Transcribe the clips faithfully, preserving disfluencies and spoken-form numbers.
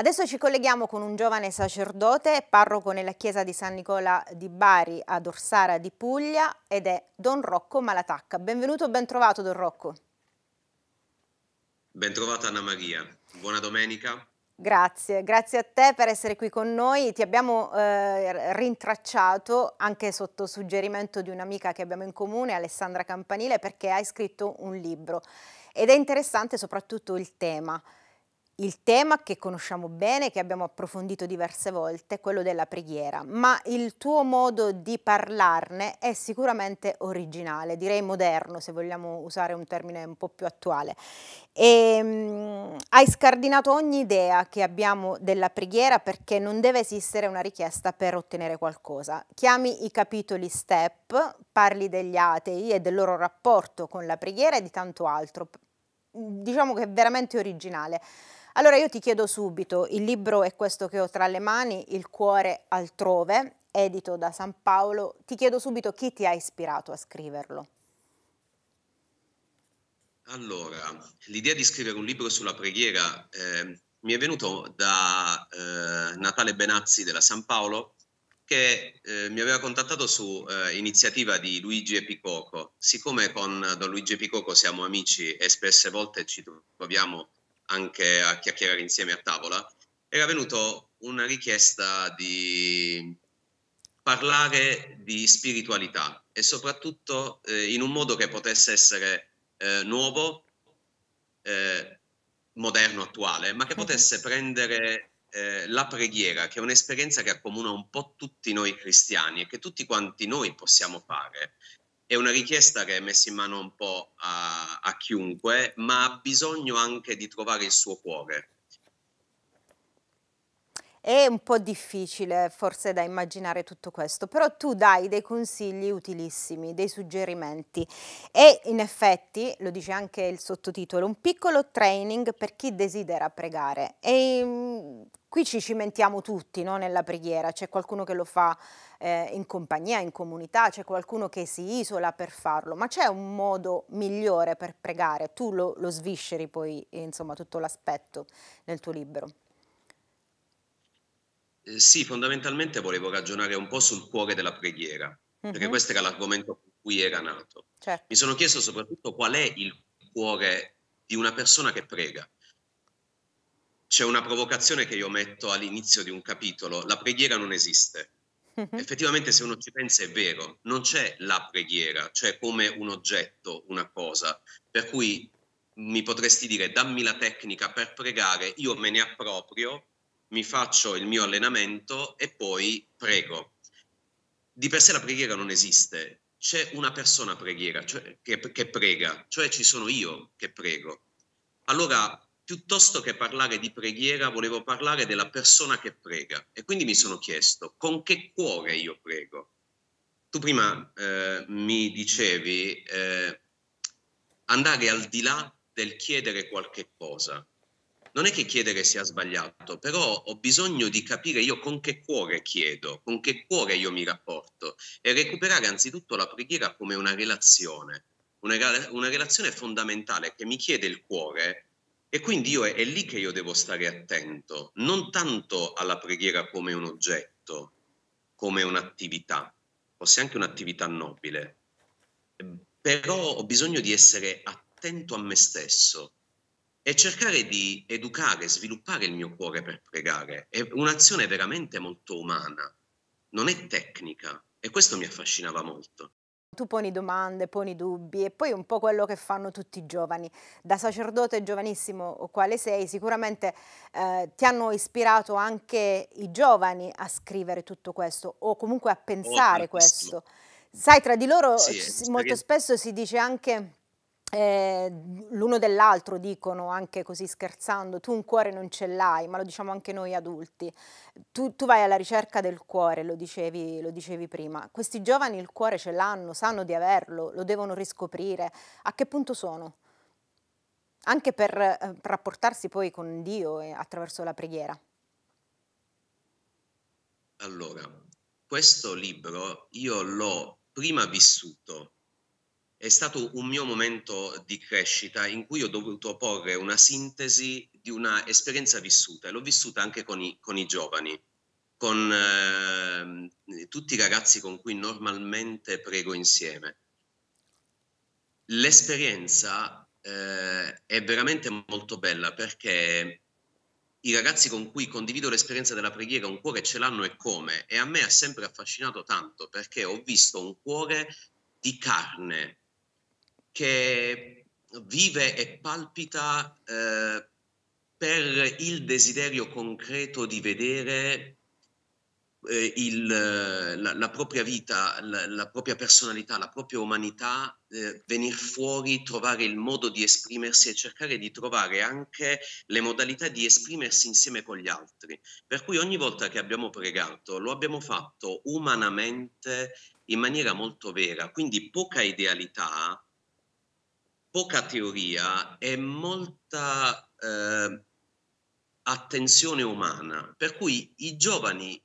Adesso ci colleghiamo con un giovane sacerdote, parroco nella chiesa di San Nicola di Bari ad Orsara di Puglia, ed è Don Rocco Malatacca. Benvenuto e bentrovato, Don Rocco. Bentrovata Anna Maria, buona domenica. Grazie, grazie a te per essere qui con noi. Ti abbiamo eh, rintracciato anche sotto suggerimento di un'amica che abbiamo in comune, Alessandra Campanile, perché hai scritto un libro ed è interessante soprattutto il tema. Il tema che conosciamo bene, che abbiamo approfondito diverse volte, quello della preghiera, ma il tuo modo di parlarne è sicuramente originale, direi moderno, se vogliamo usare un termine un po' più attuale. E, mh, hai scardinato ogni idea che abbiamo della preghiera, perché non deve esistere una richiesta per ottenere qualcosa. Chiami i capitoli step, parli degli atei e del loro rapporto con la preghiera e di tanto altro. Diciamo che è veramente originale. Allora io ti chiedo subito, il libro è questo che ho tra le mani, Il cuore altrove, edito da San Paolo. Ti chiedo subito chi ti ha ispirato a scriverlo. Allora, l'idea di scrivere un libro sulla preghiera eh, mi è venuto da eh, Natale Benazzi della San Paolo, che eh, mi aveva contattato su eh, iniziativa di Luigi Epicoco. Siccome con Don Luigi Epicoco siamo amici e spesse volte ci troviamo anche a chiacchierare insieme a tavola, era venuto una richiesta di parlare di spiritualità e soprattutto eh, in un modo che potesse essere eh, nuovo, eh, moderno, attuale, ma che potesse prendere Eh, la preghiera, che è un'esperienza che accomuna un po' tutti noi cristiani e che tutti quanti noi possiamo fare. È una richiesta che è messa in mano un po' a, a chiunque, ma ha bisogno anche di trovare il suo cuore. È un po' difficile forse da immaginare tutto questo, però tu dai dei consigli utilissimi, dei suggerimenti, e in effetti, lo dice anche il sottotitolo, un piccolo training per chi desidera pregare. E mh, qui ci cimentiamo tutti, no, nella preghiera. C'è qualcuno che lo fa eh, in compagnia, in comunità, c'è qualcuno che si isola per farlo, ma c'è un modo migliore per pregare. Tu lo, lo svisceri poi, insomma, tutto l'aspetto nel tuo libro. Sì, fondamentalmente volevo ragionare un po' sul cuore della preghiera, mm-hmm. perché questo era l'argomento con cui era nato. Certo. Mi sono chiesto soprattutto qual è il cuore di una persona che prega. C'è una provocazione che io metto all'inizio di un capitolo: la preghiera non esiste. Mm-hmm. Effettivamente, se uno ci pensa, è vero, non c'è la preghiera, cioè come un oggetto, una cosa, per cui mi potresti dire dammi la tecnica per pregare, io me ne approprio, mi faccio il mio allenamento e poi prego. Di per sé la preghiera non esiste, c'è una persona preghiera, cioè, che, che prega, cioè ci sono io che prego. Allora, piuttosto che parlare di preghiera, volevo parlare della persona che prega, e quindi mi sono chiesto con che cuore io prego. Tu prima eh, mi dicevi eh, andare al di là del chiedere qualche cosa. Non è che chiedere sia sbagliato, però ho bisogno di capire io con che cuore chiedo, con che cuore io mi rapporto, e recuperare anzitutto la preghiera come una relazione, una, una relazione fondamentale che mi chiede il cuore, e quindi io è, è lì che io devo stare attento, non tanto alla preghiera come un oggetto, come un'attività, forse anche un'attività nobile, però ho bisogno di essere attento a me stesso e cercare di educare, sviluppare il mio cuore per pregare. È un'azione veramente molto umana, non è tecnica, e questo mi affascinava molto. Tu poni domande, poni dubbi, e poi un po' quello che fanno tutti i giovani. Da sacerdote giovanissimo quale sei, sicuramente eh, ti hanno ispirato anche i giovani a scrivere tutto questo, o comunque a pensare oh, questo. Sai, tra di loro sì, eh, molto spesso si dice anche... Eh, l'uno dell'altro dicono, anche così scherzando, tu un cuore non ce l'hai, ma lo diciamo anche noi adulti. Tu, tu vai alla ricerca del cuore, lo dicevi, lo dicevi prima. Questi giovani il cuore ce l'hanno, sanno di averlo, lo devono riscoprire. A che punto sono? Anche per eh, rapportarsi poi con Dio eh, attraverso la preghiera. Allora, questo libro io l'ho prima vissuto è stato un mio momento di crescita in cui ho dovuto porre una sintesi di una esperienza vissuta, e l'ho vissuta anche con i, con i giovani, con eh, tutti i ragazzi con cui normalmente prego insieme. L'esperienza eh, è veramente molto bella, perché i ragazzi con cui condivido l'esperienza della preghiera un cuore ce l'hanno, e come, e a me ha sempre affascinato tanto, perché ho visto un cuore di carne che vive e palpita eh, per il desiderio concreto di vedere eh, il, la, la propria vita, la, la propria personalità, la propria umanità eh, venir fuori, trovare il modo di esprimersi e cercare di trovare anche le modalità di esprimersi insieme con gli altri. Per cui ogni volta che abbiamo pregato lo abbiamo fatto umanamente, in maniera molto vera, quindi poca idealità, poca teoria e molta eh, attenzione umana. Per cui i giovani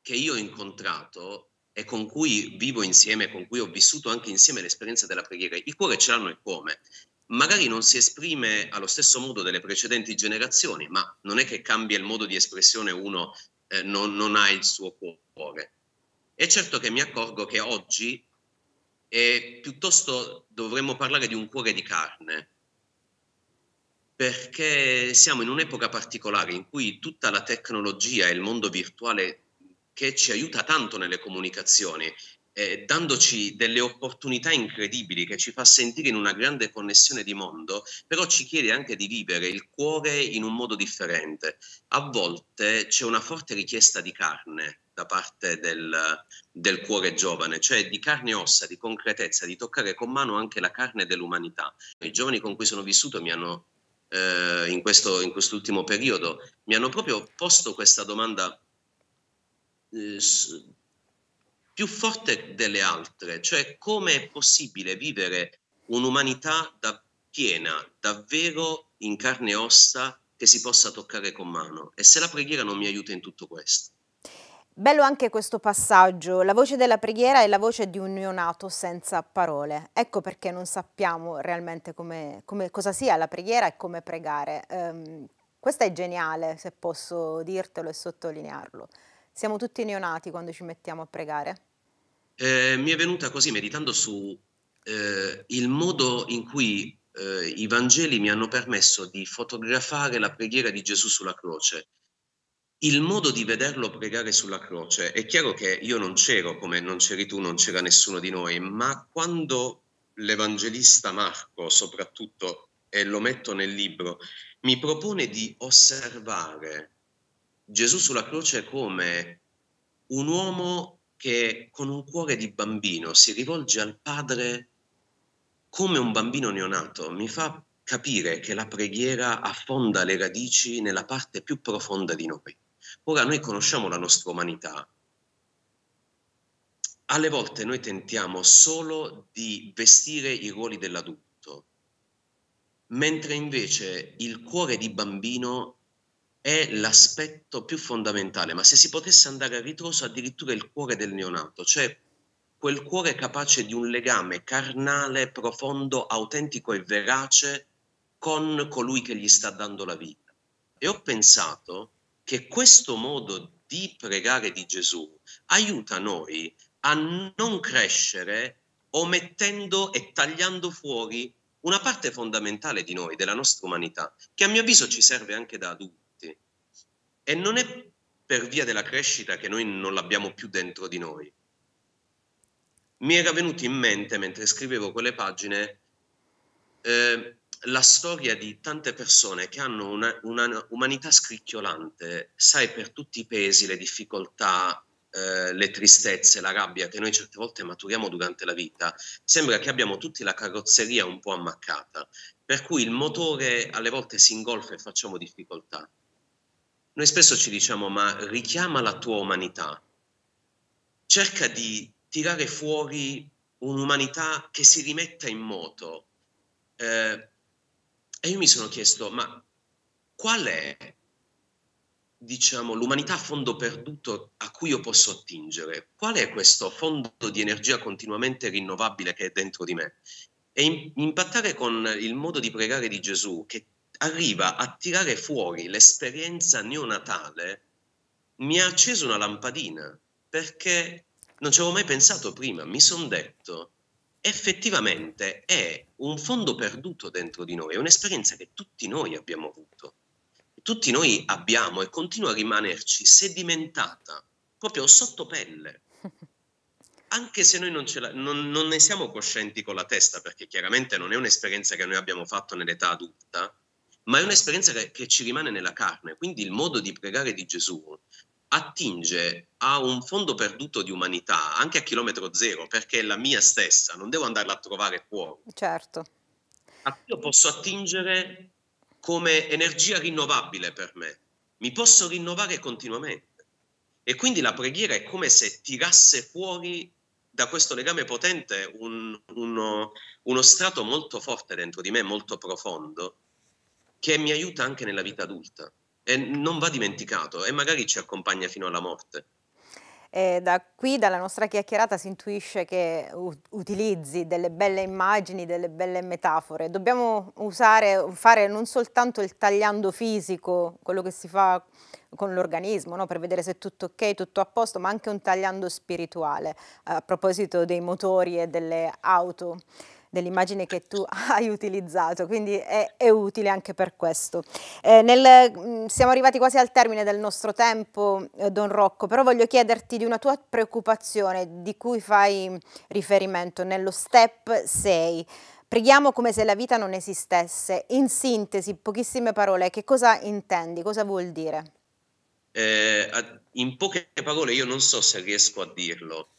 che io ho incontrato e con cui vivo insieme, con cui ho vissuto anche insieme l'esperienza della preghiera, il cuore ce l'hanno, e come. Magari non si esprime allo stesso modo delle precedenti generazioni, ma non è che cambia il modo di espressione, uno eh, non, non ha il suo cuore. E certo che mi accorgo che oggi eh, piuttosto dovremmo parlare di un cuore di carne, perché siamo in un'epoca particolare in cui tutta la tecnologia e il mondo virtuale, che ci aiuta tanto nelle comunicazioni, eh, dandoci delle opportunità incredibili, che ci fa sentire in una grande connessione di mondo, però ci chiede anche di vivere il cuore in un modo differente. A volte c'è una forte richiesta di carne da parte del, del cuore giovane, cioè di carne e ossa, di concretezza, di toccare con mano anche la carne dell'umanità. I giovani con cui sono vissuto mi hanno, eh, in questo, in quest'ultimo periodo, mi hanno proprio posto questa domanda eh, più forte delle altre, cioè come è possibile vivere un'umanità da piena, davvero in carne e ossa, che si possa toccare con mano, e se la preghiera non mi aiuta in tutto questo. Bello anche questo passaggio, la voce della preghiera è la voce di un neonato senza parole. Ecco perché non sappiamo realmente come, come, cosa sia la preghiera e come pregare. Um, questa è geniale, se posso dirtelo e sottolinearlo. Siamo tutti neonati quando ci mettiamo a pregare? Eh, mi è venuta così, meditando su eh, il modo in cui eh, i Vangeli mi hanno permesso di fotografare la preghiera di Gesù sulla croce. Il modo di vederlo pregare sulla croce, è chiaro che io non c'ero, come non c'eri tu, non c'era nessuno di noi, ma quando l'Evangelista Marco, soprattutto, e lo metto nel libro, mi propone di osservare Gesù sulla croce come un uomo che con un cuore di bambino si rivolge al Padre come un bambino neonato, mi fa capire che la preghiera affonda le radici nella parte più profonda di noi. Ora, noi conosciamo la nostra umanità, alle volte noi tentiamo solo di vestire i ruoli dell'adulto, mentre invece il cuore di bambino è l'aspetto più fondamentale, ma se si potesse andare a ritroso addirittura il cuore del neonato, cioè quel cuore capace di un legame carnale, profondo, autentico e verace con colui che gli sta dando la vita. E ho pensato che questo modo di pregare di Gesù aiuta noi a non crescere omettendo e tagliando fuori una parte fondamentale di noi, della nostra umanità, che a mio avviso ci serve anche da adulti. E non è per via della crescita che noi non l'abbiamo più dentro di noi. Mi era venuto in mente, mentre scrivevo quelle pagine, eh, la storia di tante persone che hanno una, una umanità scricchiolante, sai, per tutti i pesi, le difficoltà, eh, le tristezze, la rabbia che noi certe volte maturiamo durante la vita, sembra che abbiamo tutti la carrozzeria un po' ammaccata, per cui il motore alle volte si ingolfa e facciamo difficoltà. Noi spesso ci diciamo, ma richiama la tua umanità, cerca di tirare fuori un'umanità che si rimetta in moto. Eh, E io mi sono chiesto, ma qual è, diciamo, l'umanità a fondo perduto a cui io posso attingere? Qual è questo fondo di energia continuamente rinnovabile che è dentro di me? e in, impattare con il modo di pregare di Gesù, che arriva a tirare fuori l'esperienza neonatale, mi ha acceso una lampadina, perché non ci avevo mai pensato prima. Mi sono detto, effettivamente è un fondo perduto dentro di noi, è un'esperienza che tutti noi abbiamo avuto, tutti noi abbiamo e continua a rimanerci sedimentata, proprio sotto pelle, anche se noi non, ce la, non, non ne siamo coscienti con la testa, perché chiaramente non è un'esperienza che noi abbiamo fatto nell'età adulta, ma è un'esperienza che, che ci rimane nella carne. Quindi il modo di pregare di Gesù attinge a un fondo perduto di umanità, anche a chilometro zero, perché è la mia stessa, non devo andarla a trovare fuori. Certo. Io posso attingere come energia rinnovabile per me, mi posso rinnovare continuamente. E quindi la preghiera è come se tirasse fuori da questo legame potente un, uno, uno strato molto forte dentro di me, molto profondo, che mi aiuta anche nella vita adulta. E non va dimenticato, e magari ci accompagna fino alla morte. E da qui, dalla nostra chiacchierata, si intuisce che utilizzi delle belle immagini, delle belle metafore. Dobbiamo usare, fare non soltanto il tagliando fisico, quello che si fa con l'organismo, no? Per vedere se è tutto ok, tutto a posto, ma anche un tagliando spirituale, a proposito dei motori e delle auto, dell'immagine che tu hai utilizzato, quindi è, è utile anche per questo. Eh, nel, siamo arrivati quasi al termine del nostro tempo, eh, Don Rocco, però voglio chiederti di una tua preoccupazione di cui fai riferimento nello step sei. Preghiamo come se la vita non esistesse. In sintesi, pochissime parole, che cosa intendi? Cosa vuol dire? Eh, in poche parole, io non so se riesco a dirlo,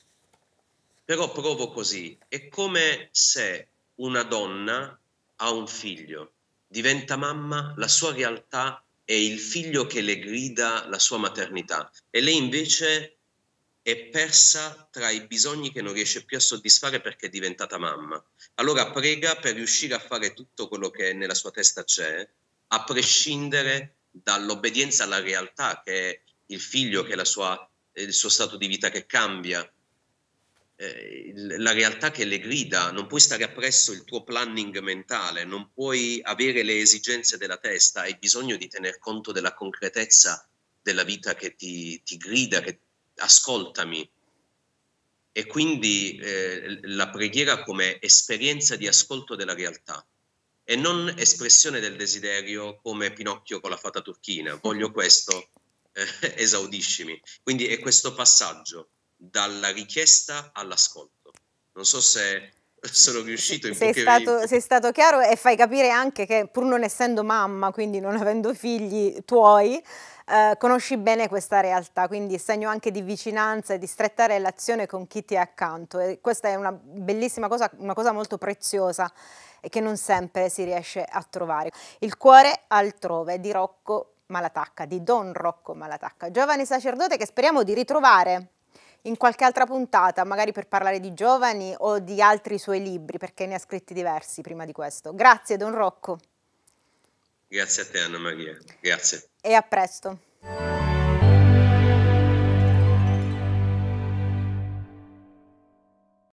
però provo così. È come se una donna ha un figlio, diventa mamma, la sua realtà è il figlio che le grida la sua maternità, e lei invece è persa tra i bisogni che non riesce più a soddisfare perché è diventata mamma. Allora prega per riuscire a fare tutto quello che nella sua testa c'è, a prescindere dall'obbedienza alla realtà, che è il figlio, che è la sua, il suo stato di vita che cambia, la realtà che le grida. Non puoi stare appresso il tuo planning mentale, non puoi avere le esigenze della testa, hai bisogno di tener conto della concretezza della vita che ti, ti grida, che ascoltami. E quindi eh, la preghiera come esperienza di ascolto della realtà e non espressione del desiderio, come Pinocchio con la fata turchina, voglio questo, eh, esaudiscimi. Quindi è questo passaggio dalla richiesta all'ascolto. Non so se sono riuscito in sei poche stato, sei stato chiaro, e fai capire anche che, pur non essendo mamma, quindi non avendo figli tuoi, eh, conosci bene questa realtà, quindi segno anche di vicinanza e di stretta relazione con chi ti è accanto, e questa è una bellissima cosa, una cosa molto preziosa e che non sempre si riesce a trovare. Il cuore altrove di Rocco Malatacca, di Don Rocco Malatacca, giovane sacerdote che speriamo di ritrovare in qualche altra puntata, magari per parlare di giovani o di altri suoi libri, perché ne ha scritti diversi prima di questo. Grazie, Don Rocco. Grazie a te, Anna Maria. Grazie. E a presto.